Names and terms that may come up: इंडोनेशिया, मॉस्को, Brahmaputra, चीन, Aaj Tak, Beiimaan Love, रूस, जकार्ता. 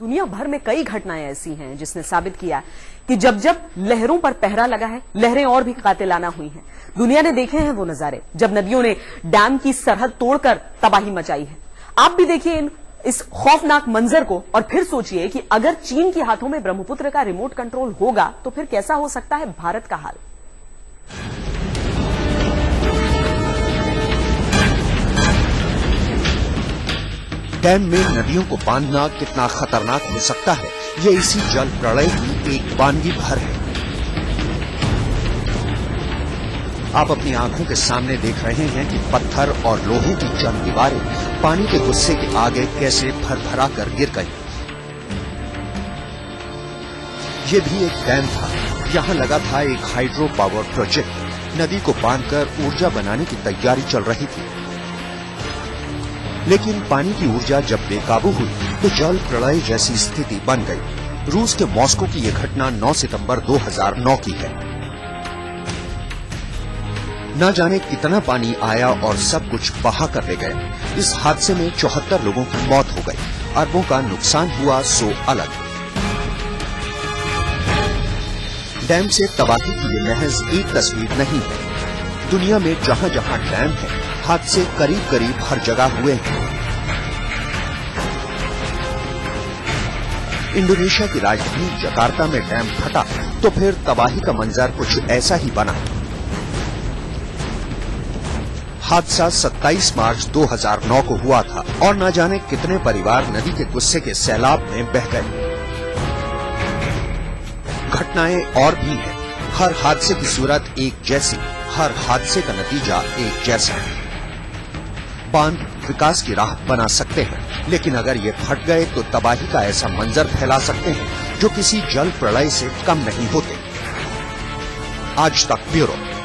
दुनिया भर में कई घटनाएं ऐसी हैं जिसने साबित किया कि जब जब लहरों पर पहरा लगा है, लहरें और भी कातिलाना हुई हैं। दुनिया ने देखे हैं वो नजारे जब नदियों ने डैम की सरहद तोड़कर तबाही मचाई है। आप भी देखिए इस खौफनाक मंजर को और फिर सोचिए कि अगर चीन के हाथों में ब्रह्मपुत्र का रिमोट कंट्रोल होगा तो फिर कैसा हो सकता है भारत का हाल। डैम में नदियों को बांधना कितना खतरनाक हो सकता है, ये इसी जल प्रलय की एक वानगी भर है। आप अपनी आंखों के सामने देख रहे हैं कि पत्थर और लोहे की जम दीवारें पानी के गुस्से के आगे कैसे भरभरा कर गिर गई। ये भी एक डैम था, यहाँ लगा था एक हाइड्रो पावर प्रोजेक्ट। नदी को बांधकर ऊर्जा बनाने की तैयारी चल रही थी, लेकिन पानी की ऊर्जा जब बेकाबू हुई तो जल प्रलय जैसी स्थिति बन गई। रूस के मॉस्को की यह घटना 9 सितंबर 2009 की है। न जाने कितना पानी आया और सब कुछ बहा कर ले गए। इस हादसे में 74 लोगों की मौत हो गई, अरबों का नुकसान हुआ, सो अलग। डैम से तबाही की महज एक तस्वीर नहीं है। दुनिया में जहाँ जहाँ डैम है, हादसे करीब करीब हर जगह हुए हैं। इंडोनेशिया की राजधानी जकार्ता में डैम फटा तो फिर तबाही का मंजर कुछ ऐसा ही बना। हादसा 27 मार्च 2009 को हुआ था और न जाने कितने परिवार नदी के गुस्से के सैलाब में बह गए। घटनाएं और भी हैं। हर हादसे की सूरत एक जैसी, हर हादसे का नतीजा एक जैसा। बांध विकास की राह बना सकते हैं, लेकिन अगर ये फट गए तो तबाही का ऐसा मंजर फैला सकते हैं जो किसी जल प्रलय से कम नहीं होते। आज तक ब्यूरो।